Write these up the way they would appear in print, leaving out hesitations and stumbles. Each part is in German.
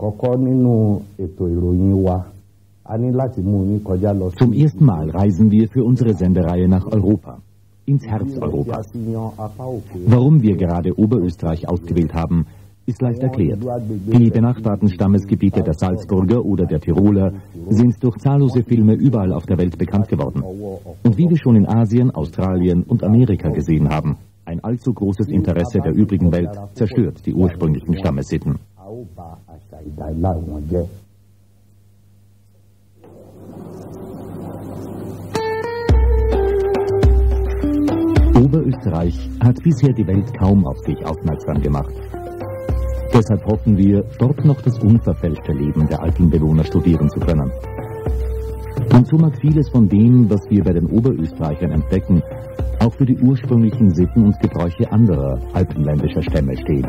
Zum ersten Mal reisen wir für unsere Sendereihe nach Europa, ins Herz Europas. Warum wir gerade Oberösterreich ausgewählt haben, ist leicht erklärt. Die benachbarten Stammesgebiete der Salzburger oder der Tiroler sind durch zahllose Filme überall auf der Welt bekannt geworden. Und wie wir schon in Asien, Australien und Amerika gesehen haben, ein allzu großes Interesse der übrigen Welt zerstört die ursprünglichen Stammessitten. Oberösterreich hat bisher die Welt kaum auf sich aufmerksam gemacht. Deshalb hoffen wir, dort noch das unverfälschte Leben der alten Bewohner studieren zu können. Und so mag vieles von dem, was wir bei den Oberösterreichern entdecken, auch für die ursprünglichen Sitten und Gebräuche anderer alpenländischer Stämme stehen.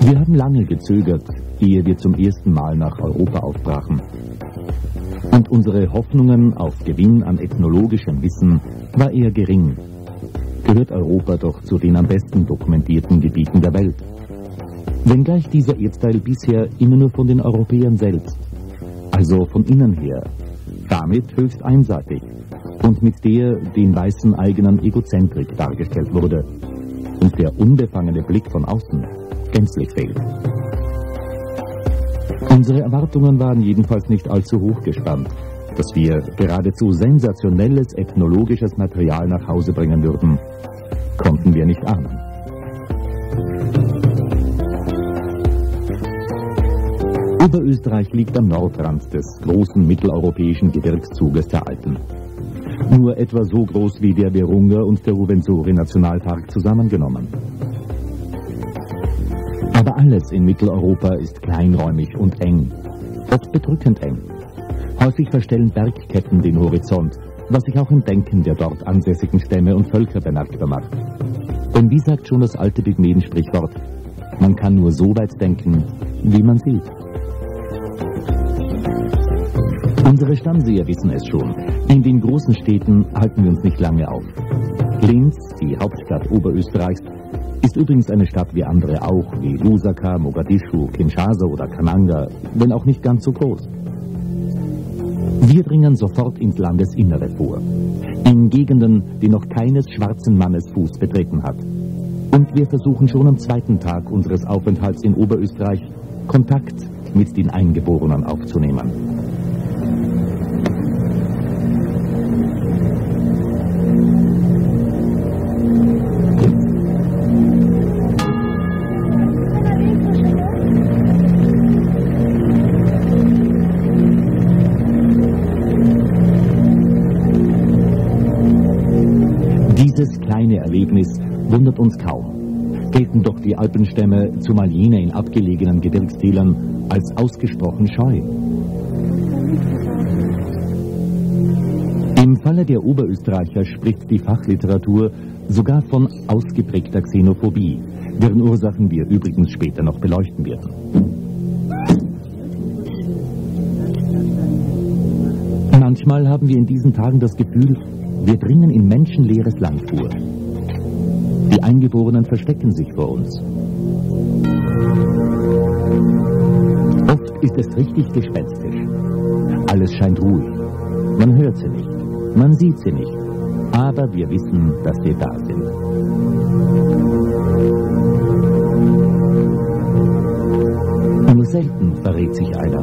Wir haben lange gezögert, ehe wir zum ersten Mal nach Europa aufbrachen. Und unsere Hoffnungen auf Gewinn an ethnologischem Wissen war eher gering. Gehört Europa doch zu den am besten dokumentierten Gebieten der Welt. Wenngleich dieser Erdteil bisher immer nur von den Europäern selbst, also von innen her, damit höchst einseitig und mit der den Weißen eigenen Egozentrik dargestellt wurde und der unbefangene Blick von außen gänzlich fehlt. Unsere Erwartungen waren jedenfalls nicht allzu hoch gespannt, dass wir geradezu sensationelles ethnologisches Material nach Hause bringen würden, konnten wir nicht ahnen. Oberösterreich liegt am Nordrand des großen mitteleuropäischen Gebirgszuges der Alpen. Nur etwa so groß wie der Virunga und der Ruwenzori-Nationalpark zusammengenommen. Aber alles in Mitteleuropa ist kleinräumig und eng, oft bedrückend eng. Häufig verstellen Bergketten den Horizont, was sich auch im Denken der dort ansässigen Stämme und Völker bemerkbar macht. Denn wie sagt schon das alte Pygmäen-Sprichwort, man kann nur so weit denken, wie man sieht. Unsere Stammseher wissen es schon. In den großen Städten halten wir uns nicht lange auf. Linz, die Hauptstadt Oberösterreichs, ist übrigens eine Stadt wie andere auch, wie Lusaka, Mogadischu, Kinshasa oder Kananga, wenn auch nicht ganz so groß. Wir dringen sofort ins Landesinnere vor, in Gegenden, die noch keines schwarzen Mannes Fuß betreten hat. Und wir versuchen schon am zweiten Tag unseres Aufenthalts in Oberösterreich, Kontakt mit den Eingeborenen aufzunehmen. Erlebnis wundert uns kaum. Gelten doch die Alpenstämme, zumal jene in abgelegenen Gebirgstälern, als ausgesprochen scheu. Im Falle der Oberösterreicher spricht die Fachliteratur sogar von ausgeprägter Xenophobie, deren Ursachen wir übrigens später noch beleuchten werden. Manchmal haben wir in diesen Tagen das Gefühl, wir dringen in menschenleeres Land vor. Die Eingeborenen verstecken sich vor uns. Oft ist es richtig gespenstisch. Alles scheint ruhig. Man hört sie nicht, man sieht sie nicht. Aber wir wissen, dass wir da sind. Nur selten verrät sich einer.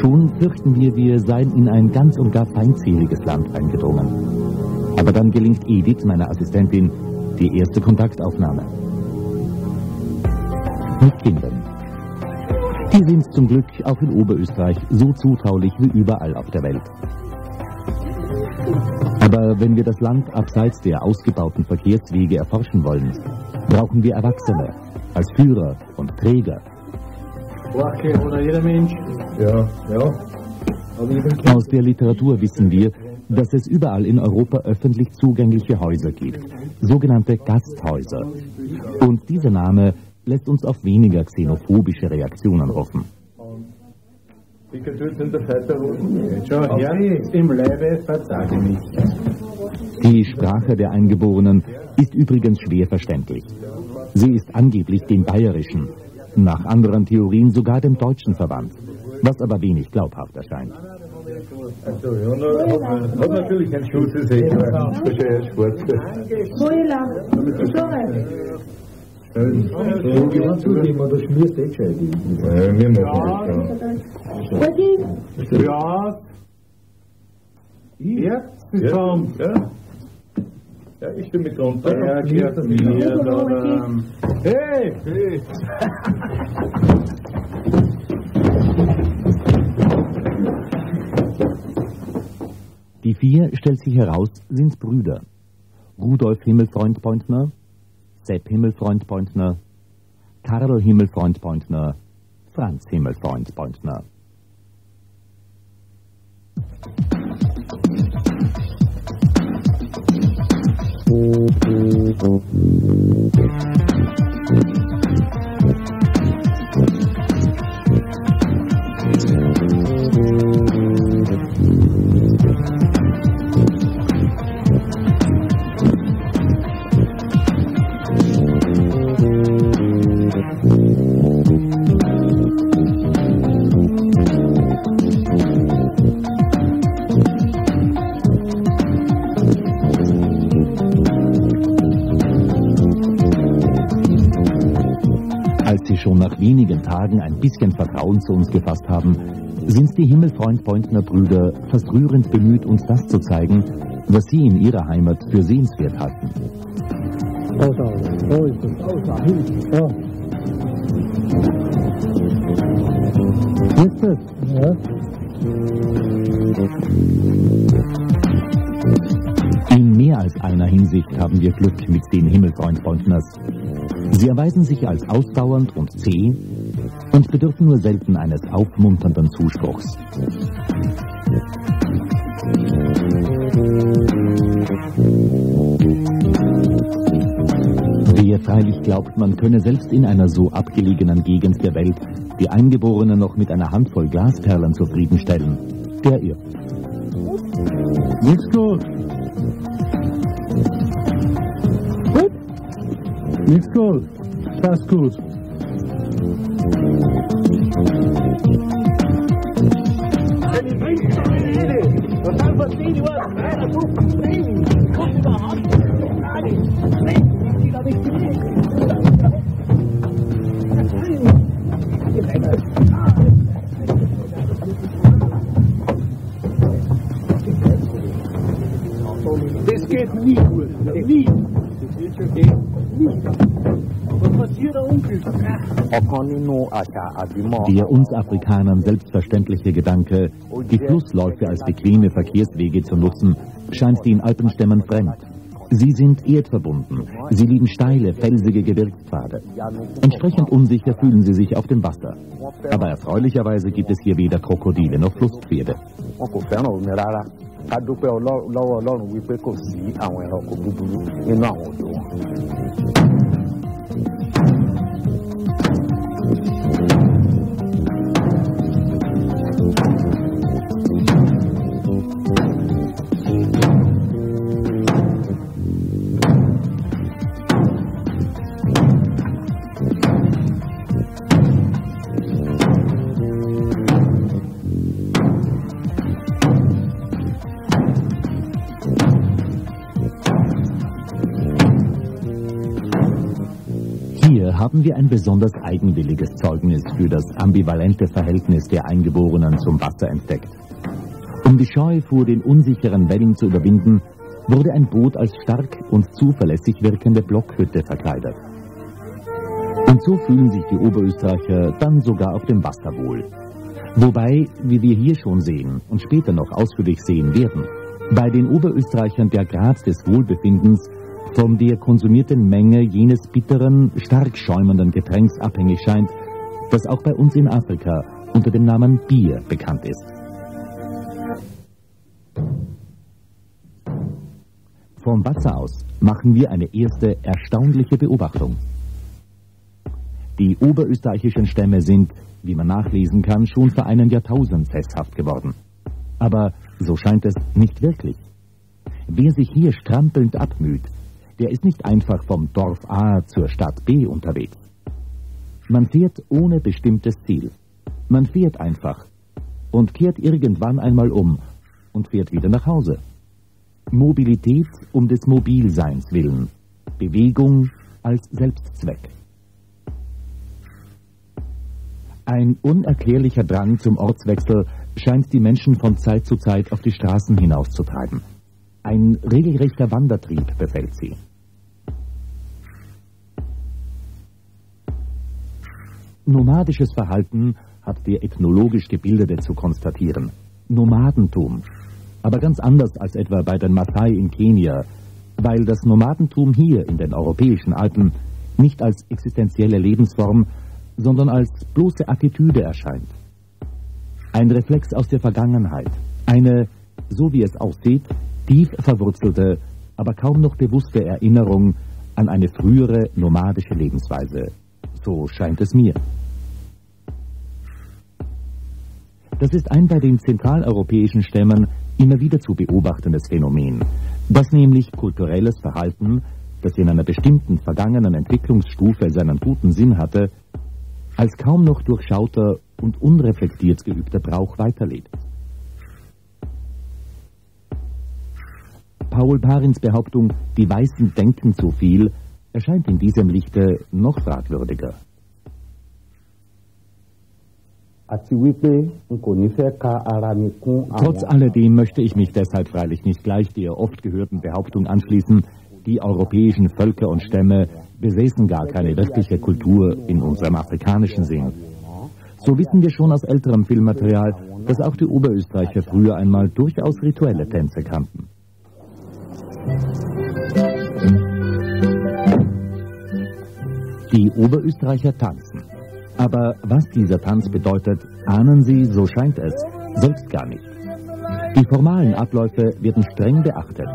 Schon fürchten wir seien in ein ganz und gar feindseliges Land eingedrungen. Aber dann gelingt Edith, meiner Assistentin, die erste Kontaktaufnahme. Mit Kindern. Die sind zum Glück auch in Oberösterreich so zutraulich wie überall auf der Welt. Aber wenn wir das Land abseits der ausgebauten Verkehrswege erforschen wollen, brauchen wir Erwachsene als Führer und Träger. Okay, oder jeder Mensch. Ja. Aus der Literatur wissen wir, dass es überall in Europa öffentlich zugängliche Häuser gibt, sogenannte Gasthäuser. Und dieser Name lässt uns auf weniger xenophobische Reaktionen hoffen. Die getöteten der Scheiterhosen. Schau her, im Leibe verzage mich. Die Sprache der Eingeborenen ist übrigens schwer verständlich. Sie ist angeblich dem Bayerischen, nach anderen Theorien sogar dem Deutschen verwandt, was aber wenig glaubhaft erscheint. Hat natürlich ein Schuss ist echt, ein Sport. Ja, ich bin mit runter. Hey! Die vier, stellt sich heraus, sind Brüder. Rudolf Himmelfreundpointner, Sepp Himmelfreundpointner, Karl Himmelfreundpointner, Franz Himmelfreundpointner. Schon nach wenigen Tagen ein bisschen Vertrauen zu uns gefasst haben, sind die Himmelfreundpointner Brüder fast rührend bemüht, uns das zu zeigen, was sie in ihrer Heimat für sehenswert halten. In mehr als einer Hinsicht haben wir Glück mit den Himmelfreundpointners. Sie erweisen sich als ausdauernd und zäh und bedürfen nur selten eines aufmunternden Zuspruchs. Wer freilich glaubt, man könne selbst in einer so abgelegenen Gegend der Welt die Eingeborenen noch mit einer Handvoll Glasperlen zufriedenstellen, der irrt. Nichts gut. Nichts gut, fast gut. Das geht nie gut, nie. Der uns Afrikanern selbstverständliche Gedanke, die Flussläufe als bequeme Verkehrswege zu nutzen, scheint den Alpenstämmen fremd. Sie sind erdverbunden, sie lieben steile, felsige Gebirgspfade. Entsprechend unsicher fühlen sie sich auf dem Wasser. Aber erfreulicherweise gibt es hier weder Krokodile noch Flusspferde. Haben wir ein besonders eigenwilliges Zeugnis für das ambivalente Verhältnis der Eingeborenen zum Wasser entdeckt. Um die Scheu vor den unsicheren Wellen zu überwinden, wurde ein Boot als stark und zuverlässig wirkende Blockhütte verkleidet. Und so fühlen sich die Oberösterreicher dann sogar auf dem Wasser wohl. Wobei, wie wir hier schon sehen und später noch ausführlich sehen werden, bei den Oberösterreichern der Grad des Wohlbefindens von der konsumierten Menge jenes bitteren, stark schäumenden Getränks abhängig scheint, das auch bei uns in Afrika unter dem Namen Bier bekannt ist. Vom Wasser aus machen wir eine erste erstaunliche Beobachtung. Die oberösterreichischen Stämme sind, wie man nachlesen kann, schon vor einem Jahrtausend sesshaft geworden. Aber so scheint es nicht wirklich. Wer sich hier strampelnd abmüht, der ist nicht einfach vom Dorf A zur Stadt B unterwegs. Man fährt ohne bestimmtes Ziel. Man fährt einfach und kehrt irgendwann einmal um und fährt wieder nach Hause. Mobilität um des Mobilseins willen. Bewegung als Selbstzweck. Ein unerklärlicher Drang zum Ortswechsel scheint die Menschen von Zeit zu Zeit auf die Straßen hinauszutreiben. Ein regelrechter Wandertrieb befällt sie. Nomadisches Verhalten hat der ethnologisch Gebildete zu konstatieren. Nomadentum. Aber ganz anders als etwa bei den Maasai in Kenia, weil das Nomadentum hier in den europäischen Alpen nicht als existenzielle Lebensform, sondern als bloße Attitüde erscheint. Ein Reflex aus der Vergangenheit, eine, so wie es aussieht, tief verwurzelte, aber kaum noch bewusste Erinnerung an eine frühere nomadische Lebensweise. So scheint es mir. Das ist ein bei den zentraleuropäischen Stämmen immer wieder zu beobachtendes Phänomen, dass nämlich kulturelles Verhalten, das in einer bestimmten vergangenen Entwicklungsstufe seinen guten Sinn hatte, als kaum noch durchschauter und unreflektiert geübter Brauch weiterlebt. Paul Parins Behauptung, die Weißen denken zu viel, erscheint in diesem Lichte noch fragwürdiger. Trotz alledem möchte ich mich deshalb freilich nicht gleich der oft gehörten Behauptung anschließen, die europäischen Völker und Stämme besäßen gar keine wirkliche Kultur in unserem afrikanischen Sinn. So wissen wir schon aus älterem Filmmaterial, dass auch die Oberösterreicher früher einmal durchaus rituelle Tänze kannten. Die Oberösterreicher tanzen. Aber was dieser Tanz bedeutet, ahnen sie, so scheint es, selbst gar nicht. Die formalen Abläufe werden streng beachtet.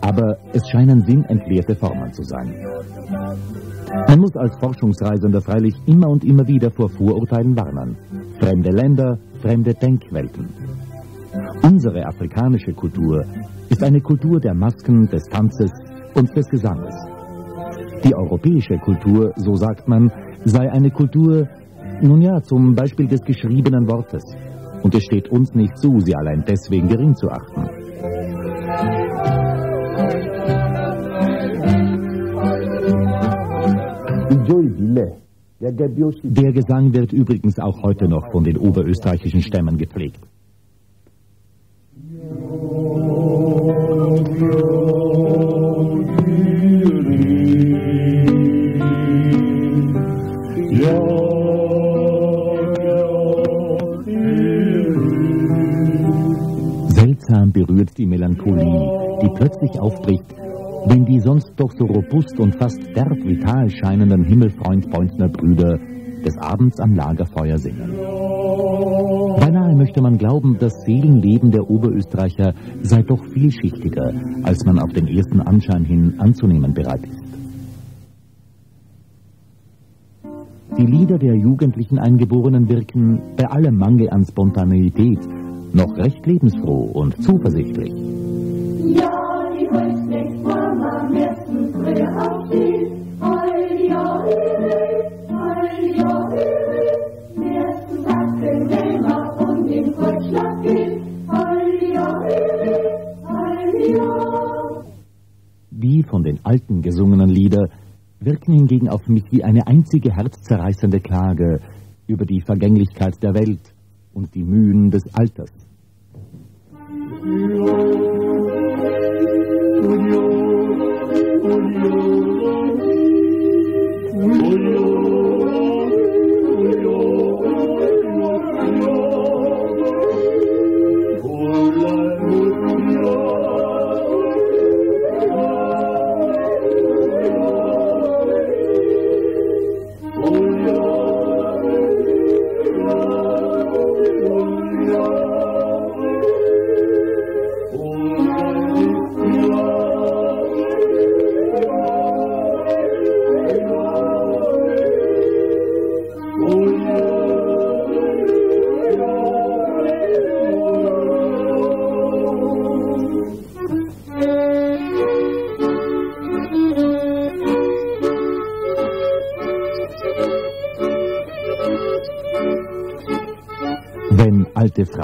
Aber es scheinen sinnentleerte Formen zu sein. Man muss als Forschungsreisender freilich immer und immer wieder vor Vorurteilen warnen. Fremde Länder, fremde Denkwelten. Unsere afrikanische Kultur ist eine Kultur der Masken, des Tanzes und des Gesanges. Die europäische Kultur, so sagt man, sei eine Kultur, nun ja, zum Beispiel des geschriebenen Wortes. Und es steht uns nicht zu, sie allein deswegen gering zu achten. Der Gesang wird übrigens auch heute noch von den oberösterreichischen Stämmen gepflegt. Seltsam berührt die Melancholie, die plötzlich aufbricht, wenn die sonst doch so robust und fast derb vital scheinenden Himmelfreundpointner Brüder des Abends am Lagerfeuer singen. Beinahe möchte man glauben, das Seelenleben der Oberösterreicher sei doch vielschichtiger, als man auf den ersten Anschein hin anzunehmen bereit ist. Die Lieder der jugendlichen Eingeborenen wirken, bei allem Mangel an Spontaneität, noch recht lebensfroh und zuversichtlich. Ja, die die von den alten gesungenen Lieder wirken hingegen auf mich wie eine einzige herzzerreißende Klage über die Vergänglichkeit der Welt und die Mühen des Alters.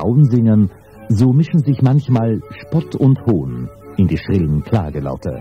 Frauensingern, so mischen sich manchmal Spott und Hohn in die schrillen Klagelaute.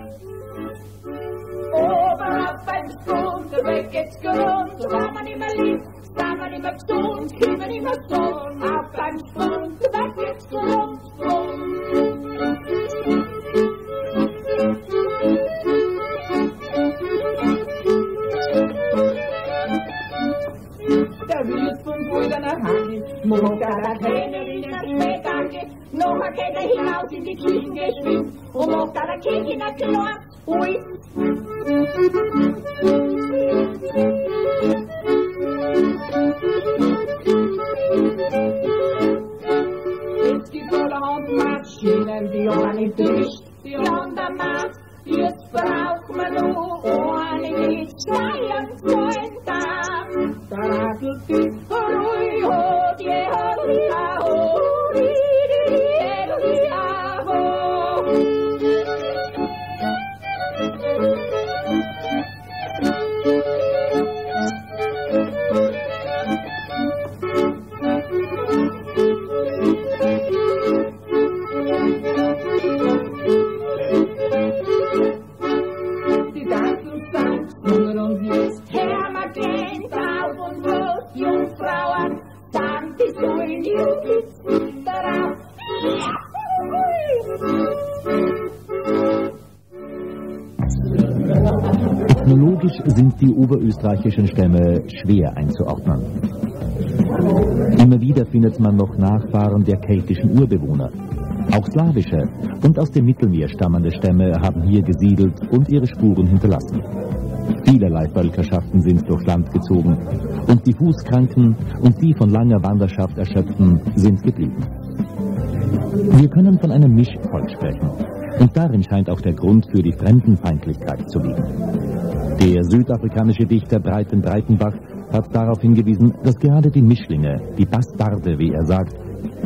Ethnologisch sind die oberösterreichischen Stämme schwer einzuordnen. Immer wieder findet man noch Nachfahren der keltischen Urbewohner. Auch slawische und aus dem Mittelmeer stammende Stämme haben hier gesiedelt und ihre Spuren hinterlassen. Vielerlei Völkerschaften sind durchs Land gezogen und die Fußkranken und die von langer Wanderschaft Erschöpften sind geblieben. Wir können von einem Mischvolk sprechen. Und darin scheint auch der Grund für die Fremdenfeindlichkeit zu liegen. Der südafrikanische Dichter Breiten Breitenbach hat darauf hingewiesen, dass gerade die Mischlinge, die Bastarde, wie er sagt,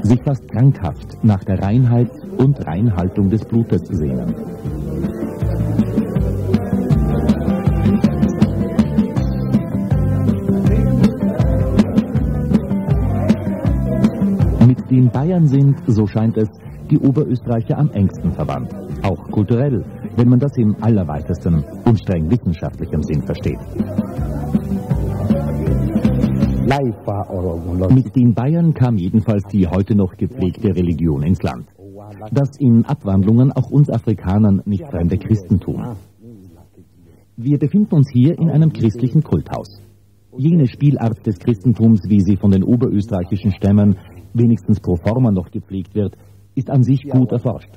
sich fast krankhaft nach der Reinheit und Reinhaltung des Blutes sehnen. Mit den Bayern sind, so scheint es, die Oberösterreicher am engsten verwandt, auch kulturell, wenn man das im allerweitesten und streng wissenschaftlichen Sinn versteht. Mit den Bayern kam jedenfalls die heute noch gepflegte Religion ins Land. Das in Abwandlungen auch uns Afrikanern nicht fremde Christentum. Wir befinden uns hier in einem christlichen Kulthaus. Jene Spielart des Christentums, wie sie von den oberösterreichischen Stämmen wenigstens pro forma noch gepflegt wird, ist an sich gut erforscht.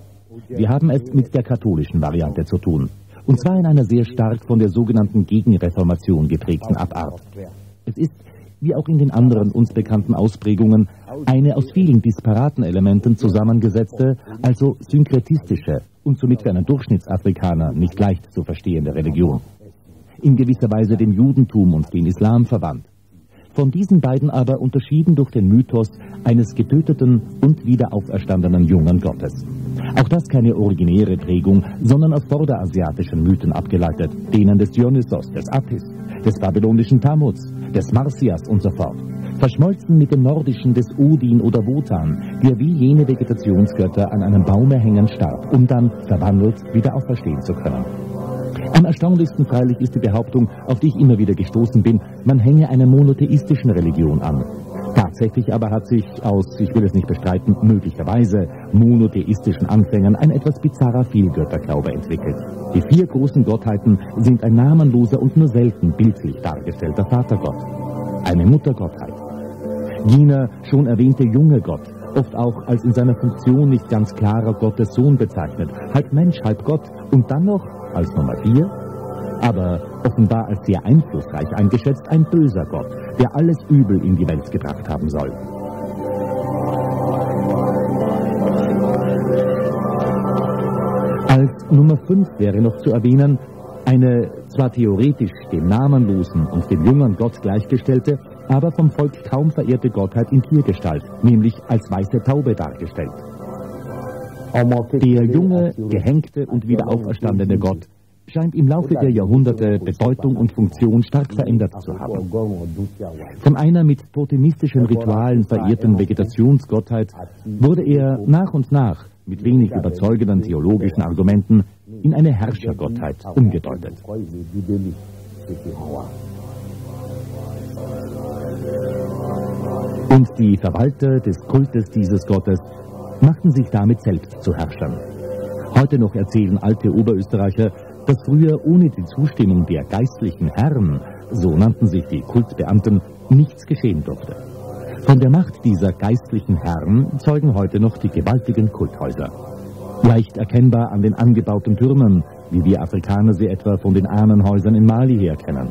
Wir haben es mit der katholischen Variante zu tun. Und zwar in einer sehr stark von der sogenannten Gegenreformation geprägten Abart. Es ist, wie auch in den anderen uns bekannten Ausprägungen, eine aus vielen disparaten Elementen zusammengesetzte, also synkretistische und somit für einen Durchschnittsafrikaner nicht leicht zu verstehende Religion. In gewisser Weise dem Judentum und dem Islam verwandt. Von diesen beiden aber unterschieden durch den Mythos eines getöteten und wiederauferstandenen jungen Gottes. Auch das keine originäre Prägung, sondern aus vorderasiatischen Mythen abgeleitet, denen des Dionysos, des Apis, des babylonischen Tammuz, des Marsyas und so fort. Verschmolzen mit dem nordischen des Odin oder Wotan, der wie jene Vegetationsgötter an einem Baume hängend starb, um dann verwandelt wieder auferstehen zu können. Am erstaunlichsten freilich ist die Behauptung, auf die ich immer wieder gestoßen bin, man hänge einer monotheistischen Religion an. Tatsächlich aber hat sich aus, ich will es nicht bestreiten, möglicherweise monotheistischen Anfängern ein etwas bizarrer Vielgötterglaube entwickelt. Die vier großen Gottheiten sind ein namenloser und nur selten bildlich dargestellter Vatergott, eine Muttergottheit, jener schon erwähnte junge Gott, oft auch als in seiner Funktion nicht ganz klarer Gottessohn bezeichnet, halb Mensch, halb Gott und dann noch als Nummer 4, aber offenbar als sehr einflussreich eingeschätzt, ein böser Gott, der alles Übel in die Welt gebracht haben soll. Als Nummer 5 wäre noch zu erwähnen, eine zwar theoretisch dem namenlosen und dem jungen Gott gleichgestellte, aber vom Volk kaum verehrte Gottheit in Tiergestalt, nämlich als weiße Taube dargestellt. Der junge, gehängte und wieder auferstandene Gott scheint im Laufe der Jahrhunderte Bedeutung und Funktion stark verändert zu haben. Von einer mit totemistischen Ritualen verehrten Vegetationsgottheit wurde er nach und nach mit wenig überzeugenden theologischen Argumenten in eine Herrschergottheit umgedeutet. Und die Verwalter des Kultes dieses Gottes machten sich damit selbst zu Herrschern. Heute noch erzählen alte Oberösterreicher, dass früher ohne die Zustimmung der geistlichen Herren, so nannten sich die Kultbeamten, nichts geschehen durfte. Von der Macht dieser geistlichen Herren zeugen heute noch die gewaltigen Kulthäuser. Leicht erkennbar an den angebauten Türmen, wie wir Afrikaner sie etwa von den Ahnenhäusern in Mali her kennen.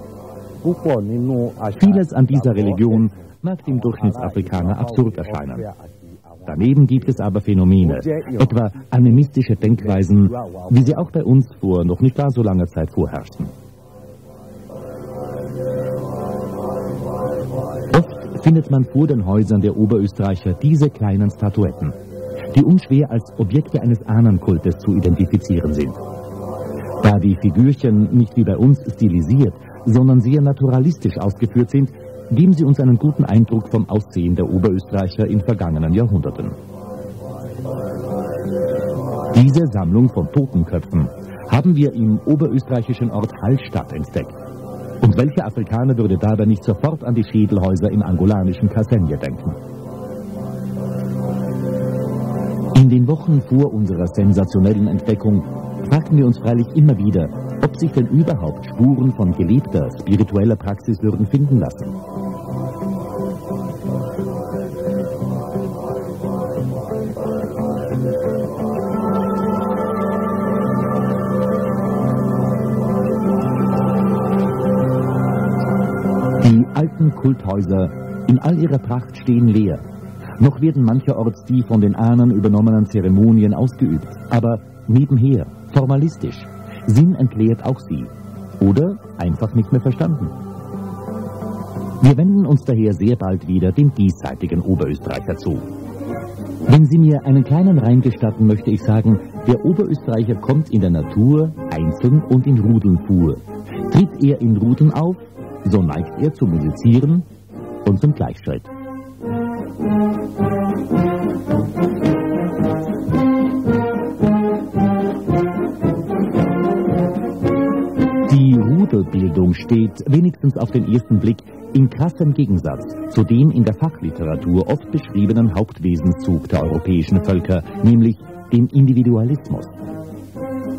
Vieles an dieser Religion mag dem Durchschnittsafrikaner absurd erscheinen. Daneben gibt es aber Phänomene, etwa animistische Denkweisen, wie sie auch bei uns vor noch nicht gar so langer Zeit vorherrschten. Oft findet man vor den Häusern der Oberösterreicher diese kleinen Statuetten, die unschwer als Objekte eines Ahnenkultes zu identifizieren sind. Da die Figürchen nicht wie bei uns stilisiert, sondern sehr naturalistisch ausgeführt sind, geben sie uns einen guten Eindruck vom Aussehen der Oberösterreicher in vergangenen Jahrhunderten. Diese Sammlung von Totenköpfen haben wir im oberösterreichischen Ort Hallstatt entdeckt. Und welcher Afrikaner würde dabei nicht sofort an die Schädelhäuser im angolanischen Kasenje denken? In den Wochen vor unserer sensationellen Entdeckung fragten wir uns freilich immer wieder, ob sich denn überhaupt Spuren von gelebter, spiritueller Praxis würden finden lassen. Die alten Kulthäuser in all ihrer Pracht stehen leer. Noch werden mancherorts die von den Ahnen übernommenen Zeremonien ausgeübt, aber nebenher, formalistisch. Sinn entleert auch sie. Oder einfach nicht mehr verstanden. Wir wenden uns daher sehr bald wieder dem diesseitigen Oberösterreicher zu. Wenn Sie mir einen kleinen Reim gestatten, möchte ich sagen, der Oberösterreicher kommt in der Natur einzeln und in Rudeln vor. Tritt er in Rudeln auf, so neigt er zum Musizieren und zum Gleichschritt. Bildung steht, wenigstens auf den ersten Blick, in krassem Gegensatz zu dem in der Fachliteratur oft beschriebenen Hauptwesenszug der europäischen Völker, nämlich dem Individualismus.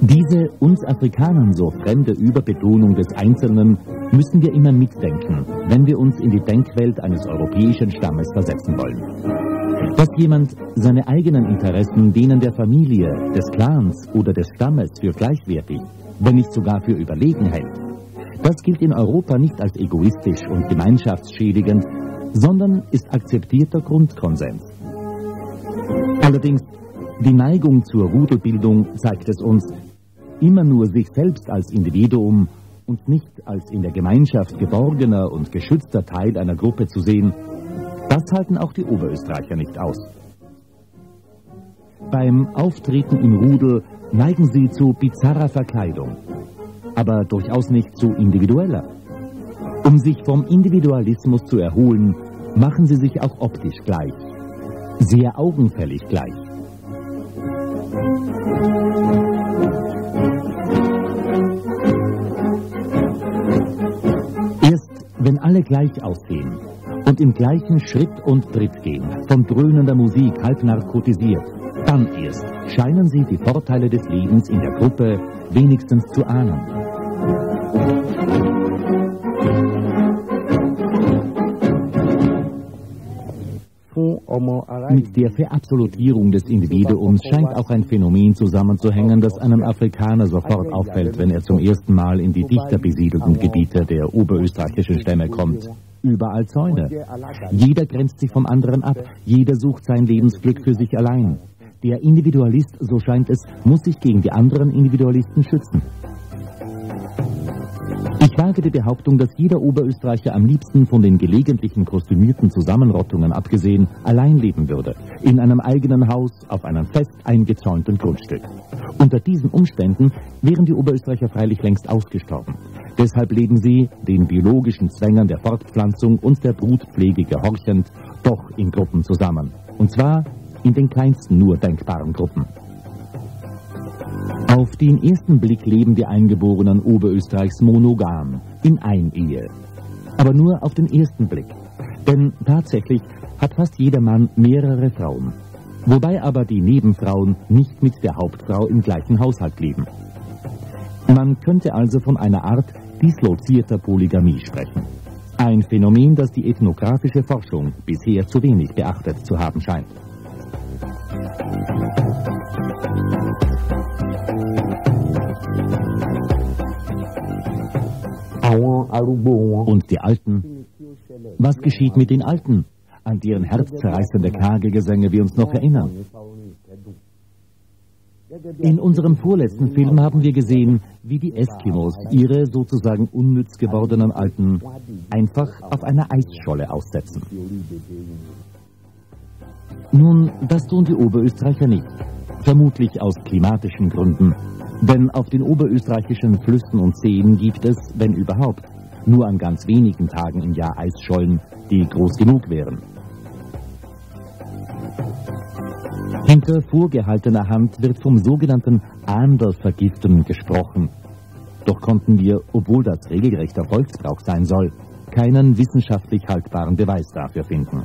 Diese uns Afrikanern so fremde Überbetonung des Einzelnen müssen wir immer mitdenken, wenn wir uns in die Denkwelt eines europäischen Stammes versetzen wollen. Dass jemand seine eigenen Interessen denen der Familie, des Clans oder des Stammes für gleichwertig, wenn nicht sogar für überlegen hält, das gilt in Europa nicht als egoistisch und gemeinschaftsschädigend, sondern ist akzeptierter Grundkonsens. Allerdings, die Neigung zur Rudelbildung zeigt es uns, immer nur sich selbst als Individuum und nicht als in der Gemeinschaft geborgener und geschützter Teil einer Gruppe zu sehen, das halten auch die Oberösterreicher nicht aus. Beim Auftreten im Rudel neigen sie zu bizarrer Verkleidung, aber durchaus nicht zu individueller. Um sich vom Individualismus zu erholen, machen sie sich auch optisch gleich, sehr augenfällig gleich. Erst wenn alle gleich aussehen und im gleichen Schritt und Tritt gehen, von dröhnender Musik halb narkotisiert, dann erst scheinen sie die Vorteile des Lebens in der Gruppe wenigstens zu ahnen. Mit der Verabsolutierung des Individuums scheint auch ein Phänomen zusammenzuhängen, das einem Afrikaner sofort auffällt, wenn er zum ersten Mal in die dichter besiedelten Gebiete der oberösterreichischen Stämme kommt. Überall Zäune. Jeder grenzt sich vom anderen ab, jeder sucht sein Lebensglück für sich allein. Der Individualist, so scheint es, muss sich gegen die anderen Individualisten schützen. Ich wage die Behauptung, dass jeder Oberösterreicher am liebsten, von den gelegentlichen kostümierten Zusammenrottungen abgesehen, allein leben würde, in einem eigenen Haus, auf einem fest eingezäunten Grundstück. Unter diesen Umständen wären die Oberösterreicher freilich längst ausgestorben. Deshalb leben sie, den biologischen Zwängen der Fortpflanzung und der Brutpflege gehorchend, doch in Gruppen zusammen. Und zwar in den kleinsten nur denkbaren Gruppen. Auf den ersten Blick leben die Eingeborenen Oberösterreichs monogam, in Einehe. Aber nur auf den ersten Blick. Denn tatsächlich hat fast jeder Mann mehrere Frauen. Wobei aber die Nebenfrauen nicht mit der Hauptfrau im gleichen Haushalt leben. Man könnte also von einer Art dislozierter Polygamie sprechen. Ein Phänomen, das die ethnografische Forschung bisher zu wenig beachtet zu haben scheint. Und die Alten? Was geschieht mit den Alten, an deren herzzerreißende Klagegesänge wir uns noch erinnern? In unserem vorletzten Film haben wir gesehen, wie die Eskimos ihre sozusagen unnütz gewordenen Alten einfach auf einer Eisscholle aussetzen. Nun, das tun die Oberösterreicher nicht. Vermutlich aus klimatischen Gründen. Denn auf den oberösterreichischen Flüssen und Seen gibt es, wenn überhaupt, nur an ganz wenigen Tagen im Jahr Eisschollen, die groß genug wären. Hinter vorgehaltener Hand wird vom sogenannten Andervergiften gesprochen. Doch konnten wir, obwohl das regelrechter Volksbrauch sein soll, keinen wissenschaftlich haltbaren Beweis dafür finden.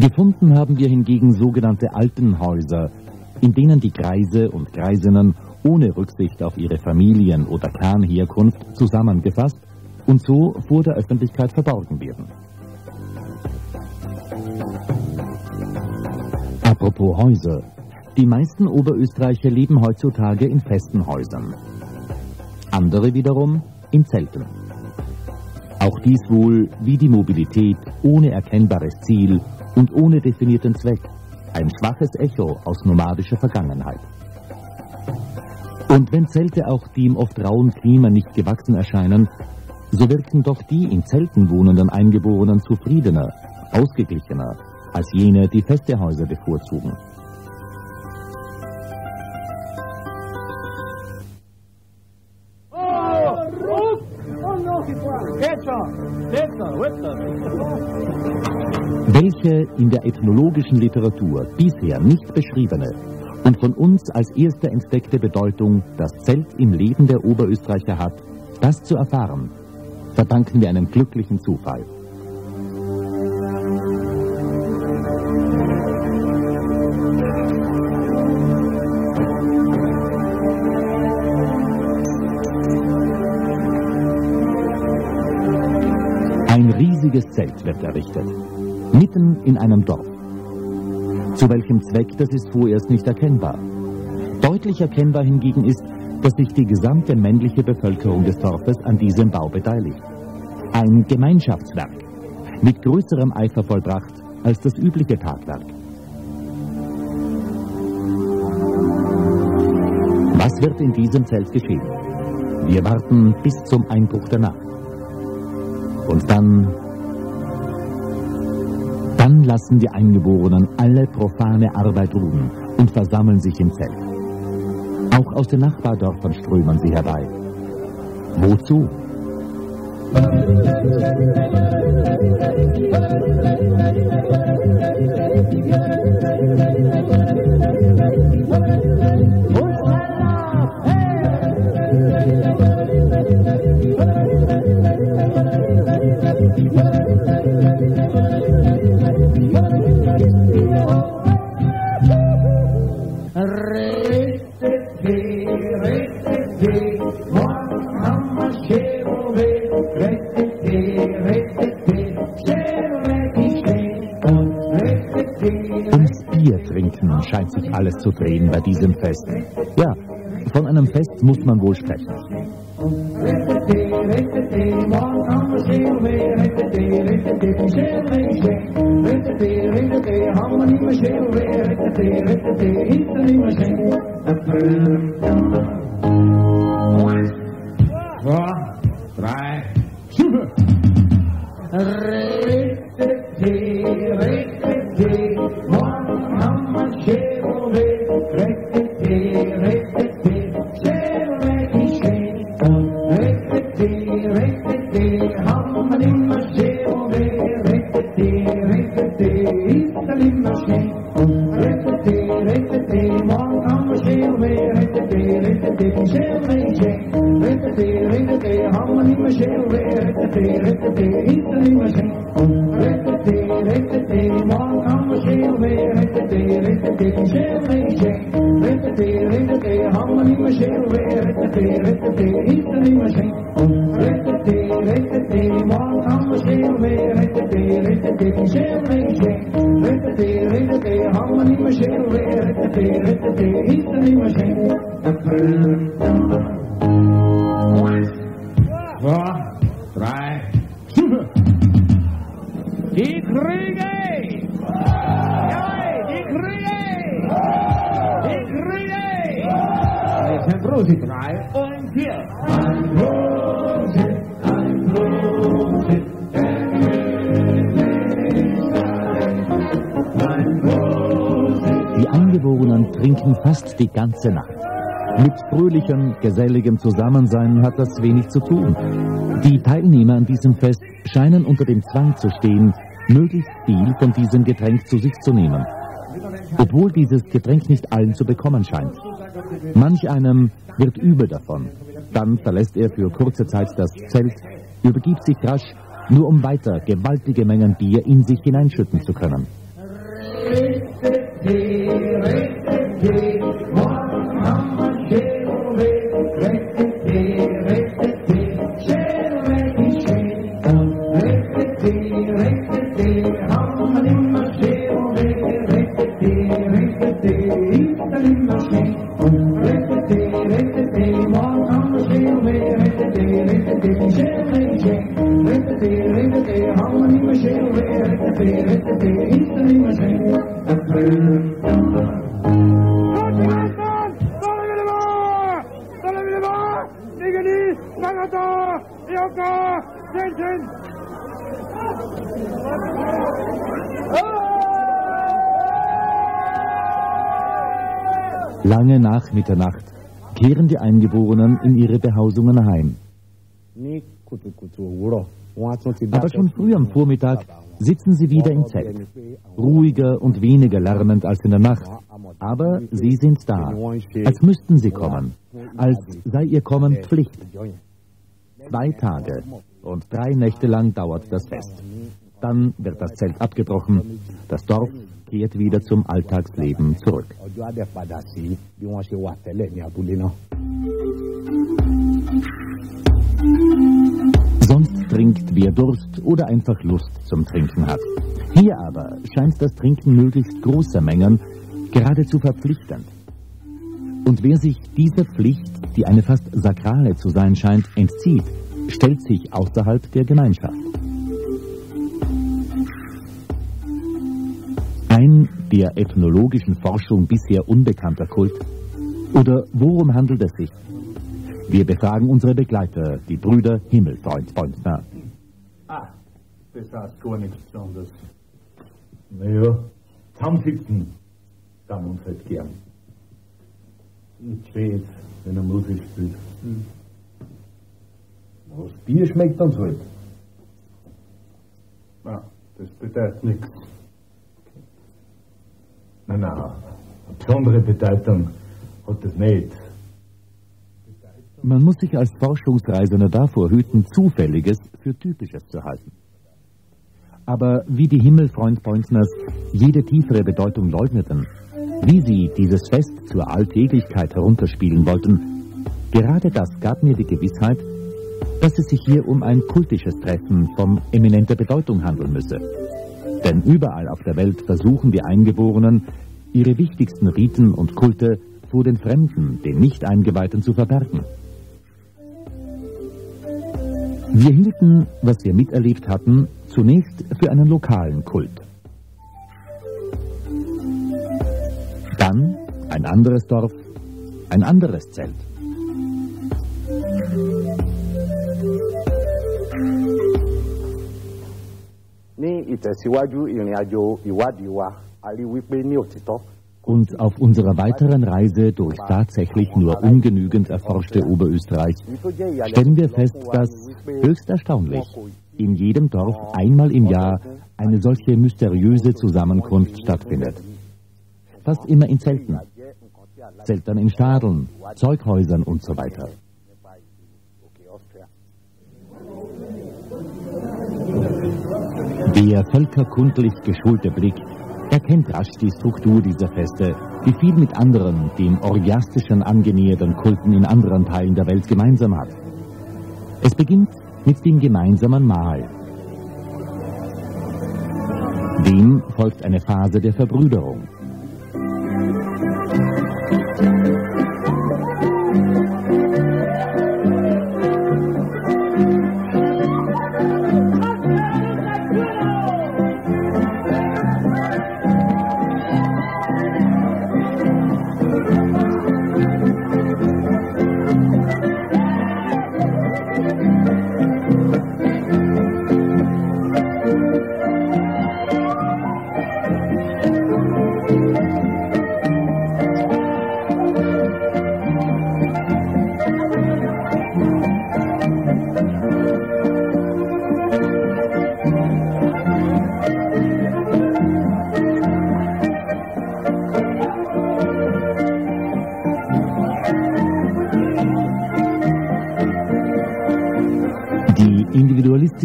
Gefunden haben wir hingegen sogenannte Altenhäuser, in denen die Greise und Greisinnen ohne Rücksicht auf ihre Familien- oder Clanherkunft zusammengefasst und so vor der Öffentlichkeit verborgen werden. Apropos Häuser. Die meisten Oberösterreicher leben heutzutage in festen Häusern. Andere wiederum in Zelten. Auch dies wohl, wie die Mobilität, ohne erkennbares Ziel und ohne definierten Zweck. Ein schwaches Echo aus nomadischer Vergangenheit. Und wenn Zelte auch dem oft rauen Klima nicht gewachsen erscheinen, so wirken doch die in Zelten wohnenden Eingeborenen zufriedener, ausgeglichener, als jene, die feste Häuser bevorzugen. Welche in der ethnologischen Literatur bisher nicht beschriebene und von uns als erste entdeckte Bedeutung das Zelt im Leben der Oberösterreicher hat, das zu erfahren, verdanken wir einem glücklichen Zufall. Ein riesiges Zelt wird errichtet, mitten in einem Dorf. Zu welchem Zweck, das ist vorerst nicht erkennbar. Deutlich erkennbar hingegen ist, dass sich die gesamte männliche Bevölkerung des Dorfes an diesem Bau beteiligt. Ein Gemeinschaftswerk, mit größerem Eifer vollbracht als das übliche Tagwerk. Was wird in diesem Zelt geschehen? Wir warten bis zum Einbruch der Nacht. Und dann lassen die Eingeborenen alle profane Arbeit ruhen und versammeln sich im Zelt. Auch aus den Nachbardörfern strömen sie herbei. Wozu? Ums Bier trinken scheint sich alles zu drehen bei diesem Fest. Ja, von einem Fest muss man wohl sprechen. Die ganze Nacht. Mit fröhlichem, geselligem Zusammensein hat das wenig zu tun. Die Teilnehmer an diesem Fest scheinen unter dem Zwang zu stehen, möglichst viel von diesem Getränk zu sich zu nehmen, obwohl dieses Getränk nicht allen zu bekommen scheint. Manch einem wird übel davon. Dann verlässt er für kurze Zeit das Zelt, übergibt sich rasch, nur um weiter gewaltige Mengen Bier in sich hineinschütten zu können. Lange nach Mitternacht kehren die Eingeborenen in ihre Behausungen heim. Aber schon früh am Vormittag sitzen sie wieder im Zelt. Ruhiger und weniger lärmend als in der Nacht. Aber sie sind da, als müssten sie kommen, als sei ihr Kommen Pflicht. 2 Tage und 3 Nächte lang dauert das Fest. Dann wird das Zelt abgebrochen, das Dorf kehrt wieder zum Alltagsleben zurück. Sonst trinkt wer Durst oder einfach Lust zum Trinken hat. Hier aber scheint das Trinken möglichst großer Mengen geradezu verpflichtend. Und wer sich dieser Pflicht, die eine fast sakrale zu sein scheint, entzieht, stellt sich außerhalb der Gemeinschaft. Ein der ethnologischen Forschung bisher unbekannter Kult? Oder worum handelt es sich? Wir befragen unsere Begleiter, die Brüder Himmelfreundpointner. Das heißt gar nichts anderes. Naja, zusammensitzen, dann uns halt gern. Schön, wenn er Musik spielt. Das Bier schmeckt uns halt. Na, das bedeutet nichts. Nein, nein, eine besondere Bedeutung hat das nicht. Man muss sich als Forschungsreisender davor hüten, Zufälliges für Typisches zu halten. Aber wie die Himmelfreundpointners jede tiefere Bedeutung leugneten, wie sie dieses Fest zur Alltäglichkeit herunterspielen wollten, gerade das gab mir die Gewissheit, dass es sich hier um ein kultisches Treffen von eminenter Bedeutung handeln müsse. Denn überall auf der Welt versuchen die Eingeborenen, ihre wichtigsten Riten und Kulte vor den Fremden, den Nicht-Eingeweihten, zu verbergen. Wir hielten, was wir miterlebt hatten, zunächst für einen lokalen Kult. Dann ein anderes Dorf, ein anderes Zelt. Und auf unserer weiteren Reise durch tatsächlich nur ungenügend erforschte Oberösterreich stellen wir fest, dass, höchst erstaunlich, in jedem Dorf einmal im Jahr eine solche mysteriöse Zusammenkunft stattfindet. Fast immer in Zelten, Zeltern in Stadeln, Zeughäusern und so weiter. Der völkerkundlich geschulte Blick erkennt rasch die Struktur dieser Feste, die viel mit anderen, dem orgiastischen angenäherten Kulten in anderen Teilen der Welt gemeinsam hat. Es beginnt mit dem gemeinsamen Mahl. Dem folgt eine Phase der Verbrüderung.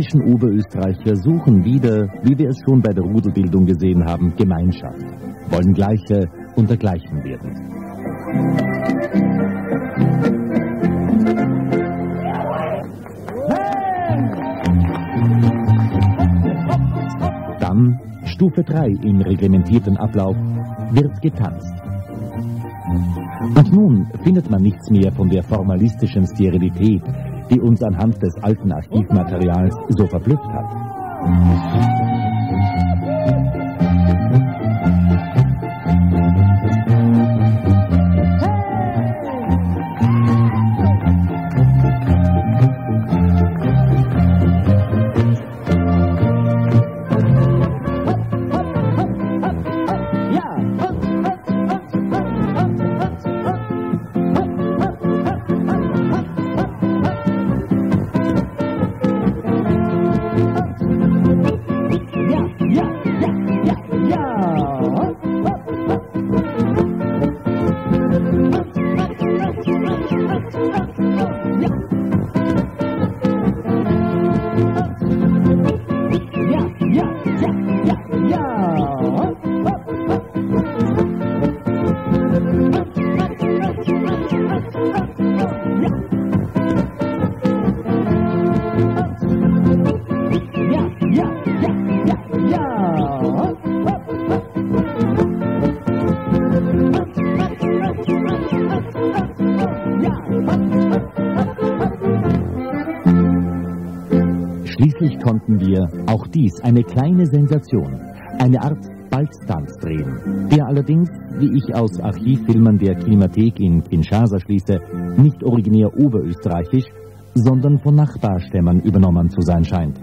Die Oberösterreicher suchen wieder, wie wir es schon bei der Rudelbildung gesehen haben, Gemeinschaft, wollen Gleiche unter Gleichen werden. Dann, Stufe 3 im reglementierten Ablauf, wird getanzt. Und nun findet man nichts mehr von der formalistischen Sterilität, die uns anhand des alten Archivmaterials so verblüfft hat. Schließlich konnten wir, auch dies eine kleine Sensation, eine Art Balztanz drehen, der allerdings, wie ich aus Archivfilmen der Kinemathek in Kinshasa schließe, nicht originär oberösterreichisch, sondern von Nachbarstämmen übernommen zu sein scheint.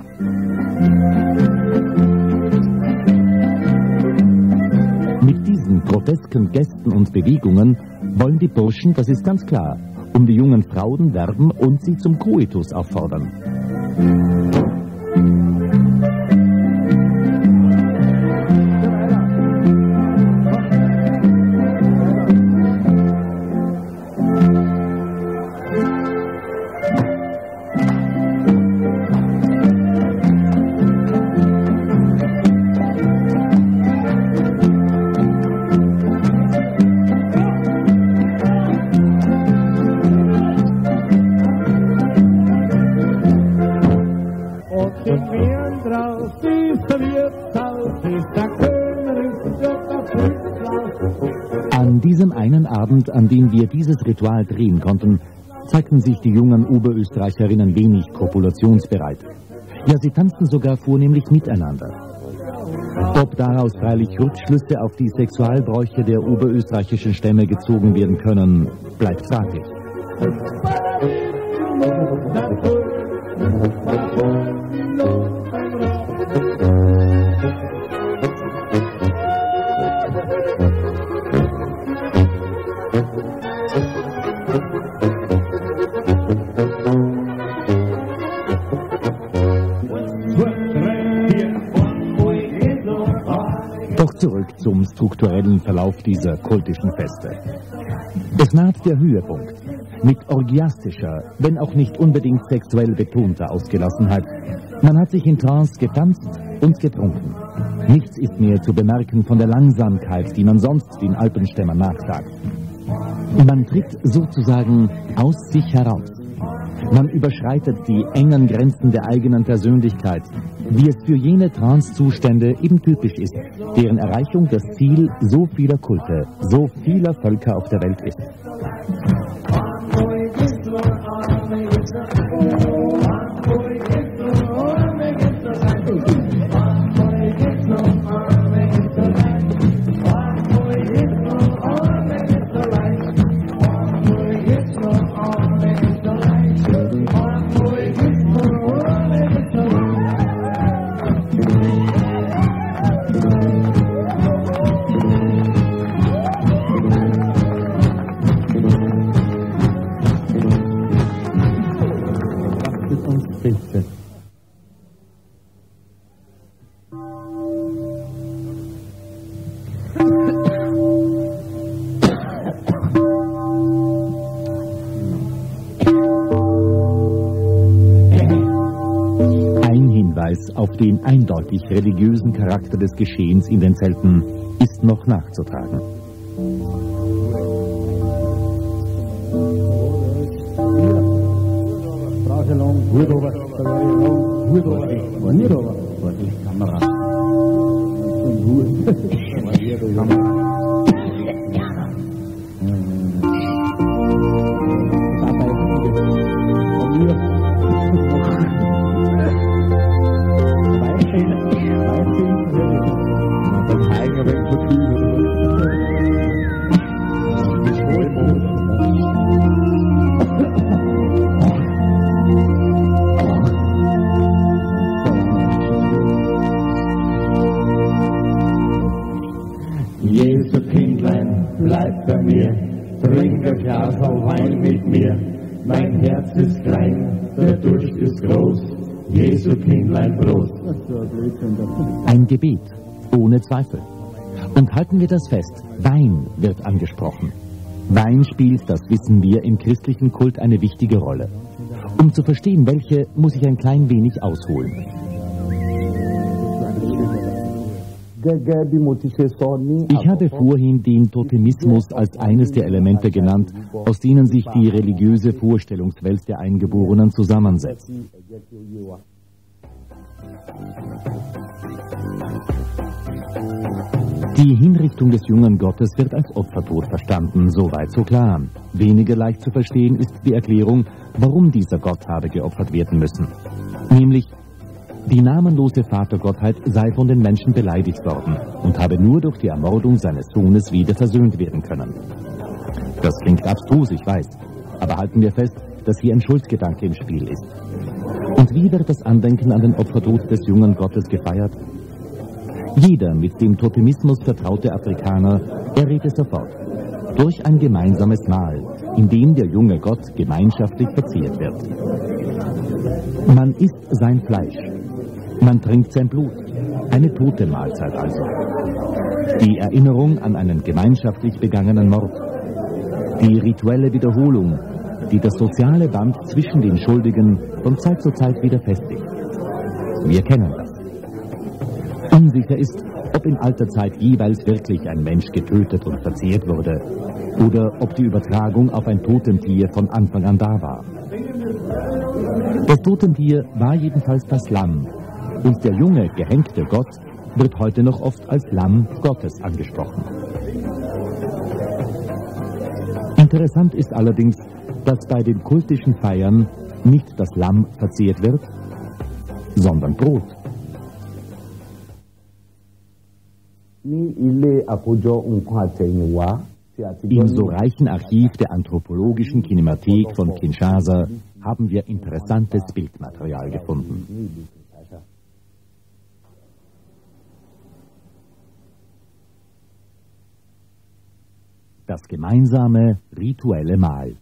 Mit diesen grotesken Gesten und Bewegungen wollen die Burschen, das ist ganz klar, um die jungen Frauen werben und sie zum Koitus auffordern. An diesem einen Abend, an dem wir dieses Ritual drehen konnten, zeigten sich die jungen Oberösterreicherinnen wenig kopulationsbereit. Ja, sie tanzten sogar vornehmlich miteinander. Ob daraus freilich Rückschlüsse auf die Sexualbräuche der oberösterreichischen Stämme gezogen werden können, bleibt fraglich. Zurück zum strukturellen Verlauf dieser kultischen Feste. Es naht der Höhepunkt. Mit orgiastischer, wenn auch nicht unbedingt sexuell betonter Ausgelassenheit. Man hat sich in Trance getanzt und getrunken. Nichts ist mehr zu bemerken von der Langsamkeit, die man sonst den Alpenstämmern nachsagt. Man tritt sozusagen aus sich heraus. Man überschreitet die engen Grenzen der eigenen Persönlichkeit, wie es für jene Trance-Zustände eben typisch ist, deren Erreichung das Ziel so vieler Kulte, so vieler Völker auf der Welt ist. Auf den eindeutig religiösen Charakter des Geschehens in den Zelten ist noch nachzutragen. Jesu Kindlein, bleib bei mir, trink ein Glas Wein mit mir. Mein Herz ist klein, der Durst ist groß, Jesu Kindlein, Prost. Ein Gebet, ohne Zweifel. Und halten wir das fest, Wein wird angesprochen. Wein spielt, das wissen wir, im christlichen Kult eine wichtige Rolle. Um zu verstehen, welche, muss ich ein klein wenig ausholen. Ich habe vorhin den Totemismus als eines der Elemente genannt, aus denen sich die religiöse Vorstellungswelt der Eingeborenen zusammensetzt. Die Hinrichtung des jungen Gottes wird als Opfertod verstanden, soweit so klar. Weniger leicht zu verstehen ist die Erklärung, warum dieser Gott habe geopfert werden müssen. Nämlich, die namenlose Vatergottheit sei von den Menschen beleidigt worden und habe nur durch die Ermordung seines Sohnes wieder versöhnt werden können. Das klingt abstrus, ich weiß, aber halten wir fest, dass hier ein Schuldgedanke im Spiel ist. Und wie wird das Andenken an den Opfertod des jungen Gottes gefeiert? Jeder mit dem Totemismus vertraute Afrikaner errät es sofort. Durch ein gemeinsames Mahl, in dem der junge Gott gemeinschaftlich verzehrt wird. Man isst sein Fleisch. Man trinkt sein Blut, eine tote Mahlzeit also. Die Erinnerung an einen gemeinschaftlich begangenen Mord, die rituelle Wiederholung, die das soziale Band zwischen den Schuldigen von Zeit zu Zeit wieder festigt. Wir kennen das. Unsicher ist, ob in alter Zeit jeweils wirklich ein Mensch getötet und verzehrt wurde oder ob die Übertragung auf ein Totemtier von Anfang an da war. Das Totemtier war jedenfalls das Lamm. Und der junge, gehängte Gott wird heute noch oft als Lamm Gottes angesprochen. Interessant ist allerdings, dass bei den kultischen Feiern nicht das Lamm verzehrt wird, sondern Brot. Im so reichen Archiv der anthropologischen Kinemathek von Kinshasa haben wir interessantes Bildmaterial gefunden. Das gemeinsame rituelle Mahl.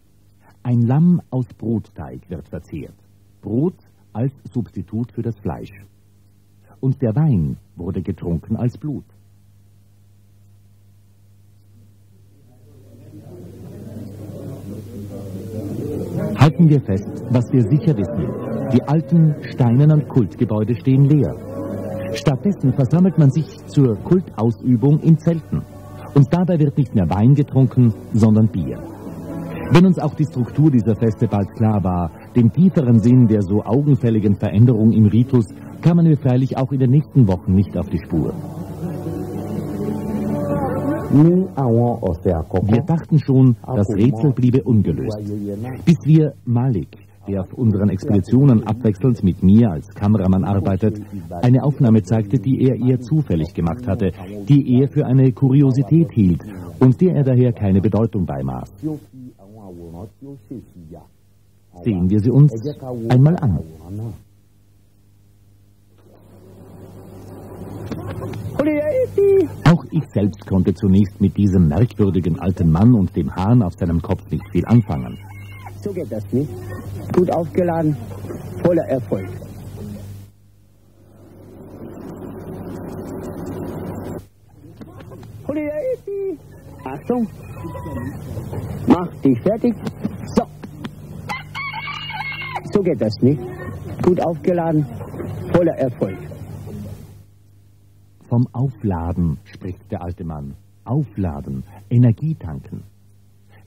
Ein Lamm aus Brotteig wird verzehrt. Brot als Substitut für das Fleisch. Und der Wein wurde getrunken als Blut. Halten wir fest, was wir sicher wissen. Die alten, steinernen Kultgebäude stehen leer. Stattdessen versammelt man sich zur Kultausübung in Zelten. Und dabei wird nicht mehr Wein getrunken, sondern Bier. Wenn uns auch die Struktur dieser Feste bald klar war, dem tieferen Sinn der so augenfälligen Veränderung im Ritus, kamen wir freilich auch in den nächsten Wochen nicht auf die Spur. Wir dachten schon, das Rätsel bliebe ungelöst. Bis wir Malik, der auf unseren Expeditionen abwechselnd mit mir als Kameramann arbeitet, eine Aufnahme zeigte, die er eher zufällig gemacht hatte, die er für eine Kuriosität hielt und der er daher keine Bedeutung beimaß. Sehen wir sie uns einmal an. Auch ich selbst konnte zunächst mit diesem merkwürdigen alten Mann und dem Hahn auf seinem Kopf nicht viel anfangen. So geht das nicht. Gut aufgeladen, voller Erfolg. Achtung, mach dich fertig. So. So geht das nicht. Gut aufgeladen, voller Erfolg. Vom Aufladen spricht der alte Mann. Aufladen, Energie tanken.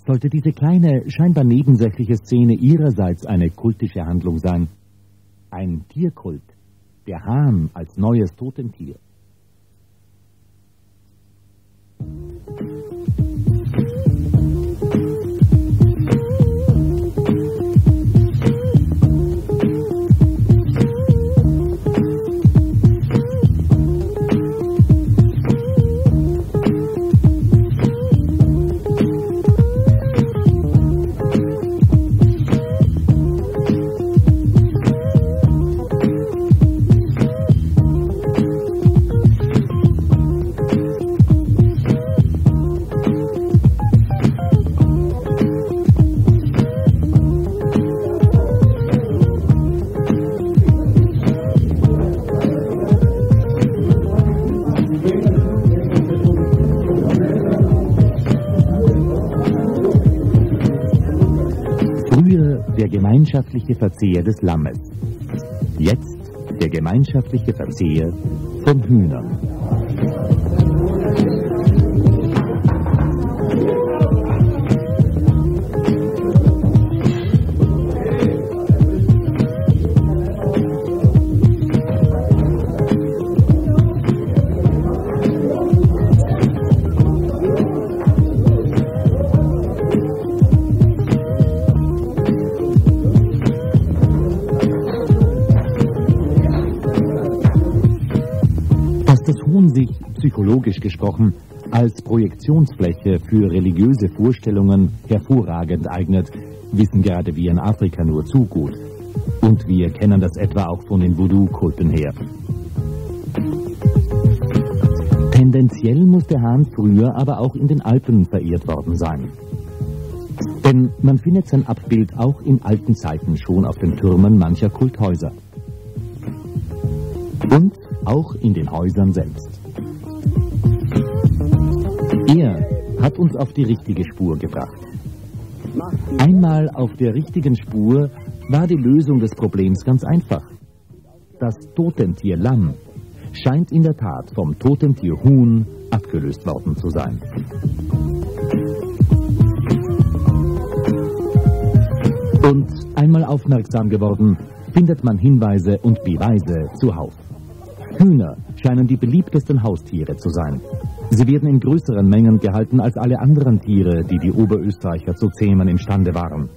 Sollte diese kleine, scheinbar nebensächliche Szene ihrerseits eine kultische Handlung sein? Ein Tierkult, der Hahn als neues Totemtier. Gemeinschaftliche Verzehr des Lammes. Jetzt der gemeinschaftliche Verzehr von Hühnern. Psychologisch gesprochen, als Projektionsfläche für religiöse Vorstellungen hervorragend eignet, wissen gerade wir in Afrika nur zu gut. Und wir kennen das etwa auch von den Voodoo-Kulten her. Tendenziell muss der Hahn früher aber auch in den Alpen verehrt worden sein. Denn man findet sein Abbild auch in alten Zeiten schon auf den Türmen mancher Kulthäuser. Und auch in den Häusern selbst. Er hat uns auf die richtige Spur gebracht. Einmal auf der richtigen Spur war die Lösung des Problems ganz einfach. Das Totemtier Lamm scheint in der Tat vom Totemtier Huhn abgelöst worden zu sein. Und einmal aufmerksam geworden, findet man Hinweise und Beweise zuhauf. Hühner scheinen die beliebtesten Haustiere zu sein. Sie werden in größeren Mengen gehalten als alle anderen Tiere, die die Oberösterreicher zu zähmen imstande waren.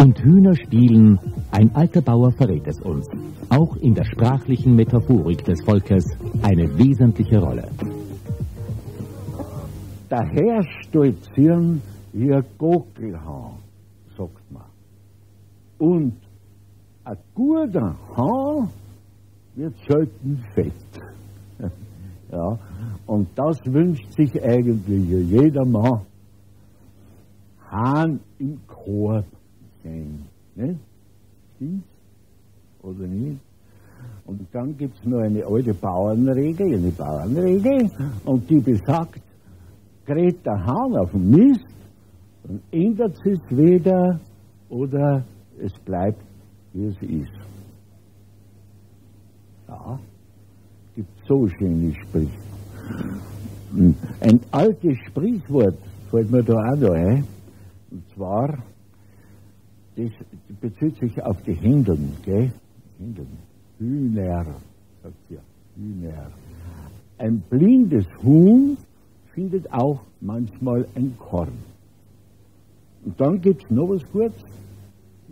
Und Hühnerspielen, ein alter Bauer verrät es uns, auch in der sprachlichen Metaphorik des Volkes eine wesentliche Rolle. Daher stolzieren ihr Gogelhahn, sagt man. Und ein guter Hahn wird selten fett. Ja, und das wünscht sich eigentlich jeder Mann. Hahn im Korb sein. Ne? Stimmt's? Oder nicht? Und dann gibt es noch eine alte Bauernregel, und die besagt, gerät der Hahn auf den Mist, dann ändert es sich wieder oder es bleibt, wie es ist. Ja, gibt so schöne Sprichwörter. Ein altes Sprichwort fällt mir da auch noch ein. Und zwar, das bezieht sich auf die Händeln, gell? Händeln. Hühner, sagt sie ja. Hühner. Ein blindes Huhn findet auch manchmal ein Korn. Und dann gibt es noch was Gutes.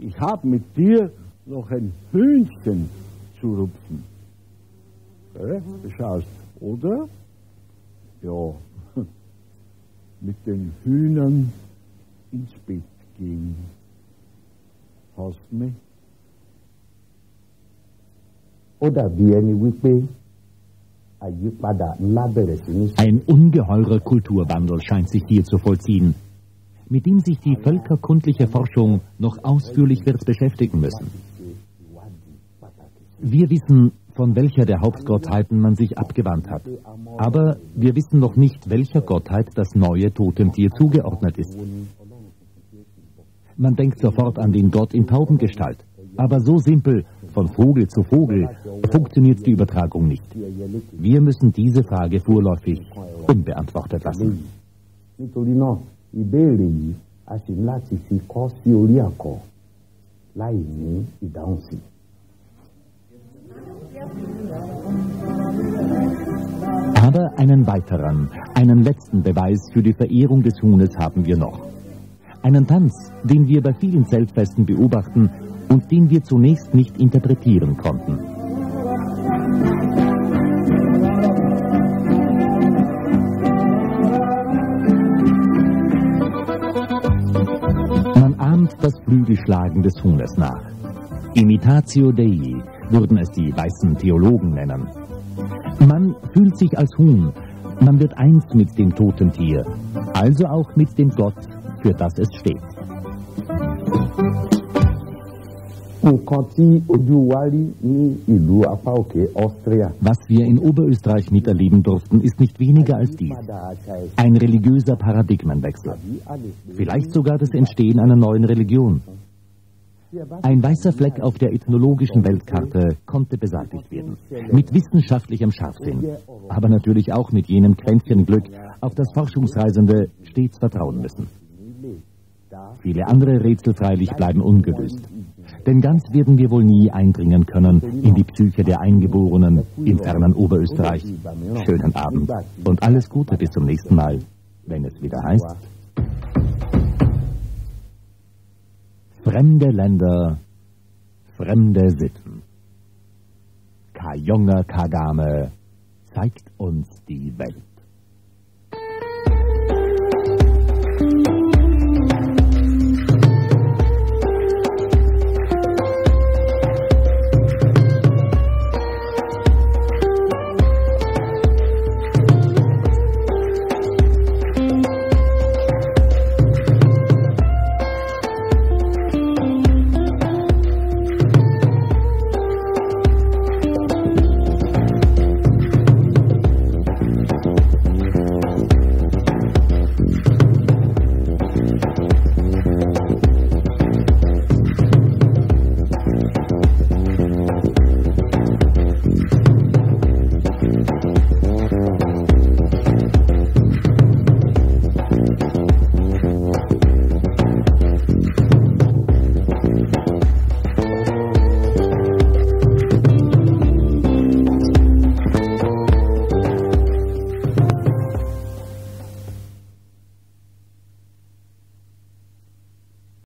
Ich habe mit dir noch ein Hühnchen zu rupfen. Gell? Du schaust, oder? Ja, mit den Hühnern ins Bett gehen. Hast du mich? Oder wie eine Wippe. Ein ungeheurer Kulturwandel scheint sich hier zu vollziehen, mit dem sich die völkerkundliche Forschung noch ausführlich wird beschäftigen müssen. Wir wissen, von welcher der Hauptgottheiten man sich abgewandt hat, aber wir wissen noch nicht, welcher Gottheit das neue Totemtier zugeordnet ist. Man denkt sofort an den Gott in Taubengestalt, aber so simpel, von Vogel zu Vogel, funktioniert die Übertragung nicht. Wir müssen diese Frage vorläufig unbeantwortet lassen. Aber einen weiteren, einen letzten Beweis für die Verehrung des Huhnes haben wir noch. Einen Tanz, den wir bei vielen Zeltfesten beobachten, und den wir zunächst nicht interpretieren konnten. Man ahmt das Flügelschlagen des Huhnes nach. Imitatio Dei würden es die weißen Theologen nennen. Man fühlt sich als Huhn, man wird eins mit dem toten Tier, also auch mit dem Gott, für das es steht. Was wir in Oberösterreich miterleben durften, ist nicht weniger als dies. Ein religiöser Paradigmenwechsel. Vielleicht sogar das Entstehen einer neuen Religion. Ein weißer Fleck auf der ethnologischen Weltkarte konnte beseitigt werden. Mit wissenschaftlichem Scharfsinn, aber natürlich auch mit jenem Quäntchen Glück, auf das Forschungsreisende stets vertrauen müssen. Viele andere Rätsel freilich bleiben ungelöst. Denn ganz werden wir wohl nie eindringen können in die Psyche der Eingeborenen im fernen Oberösterreich. Schönen Abend und alles Gute bis zum nächsten Mal, wenn es wieder heißt: Fremde Länder, fremde Sitten. Kajonga Kagame zeigt uns die Welt.